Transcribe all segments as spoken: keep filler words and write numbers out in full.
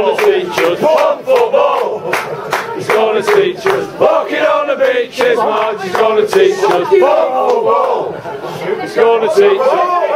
gonna teach us one football. He's gonna teach us walking on the beaches, Marge. He's gonna teach us one football. He's gonna teach us.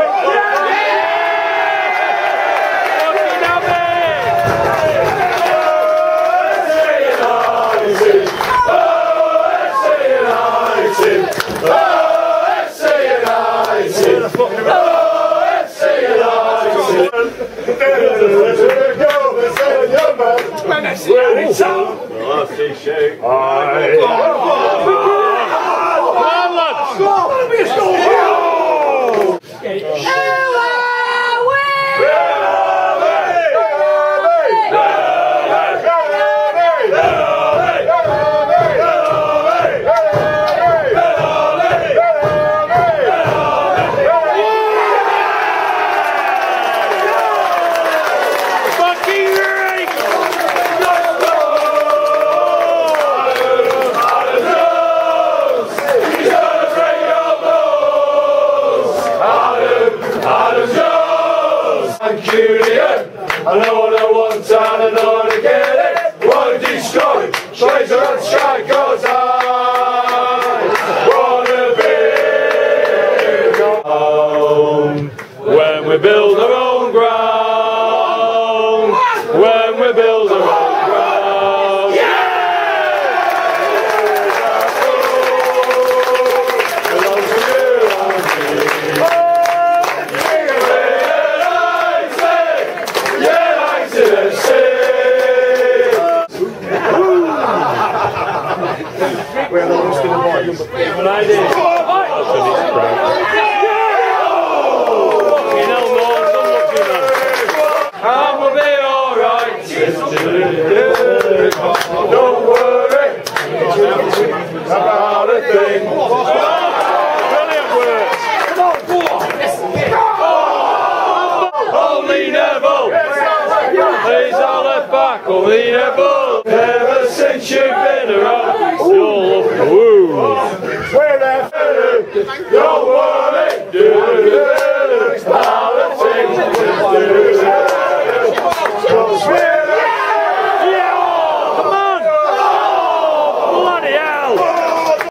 I know what I want and I know how to get it. Won't destroy, treasure and strike, cause I wanna be home. When we build our own ground, when we build our own ground. Yeah! But I did. You know, Lord, I'm looking at it. I'm gonna be alright. Don't worry about a thing. Brilliant work. Only Neville. He's all left back. Only Neville. Ever since you've been around, you'll love the woo. Don't worry.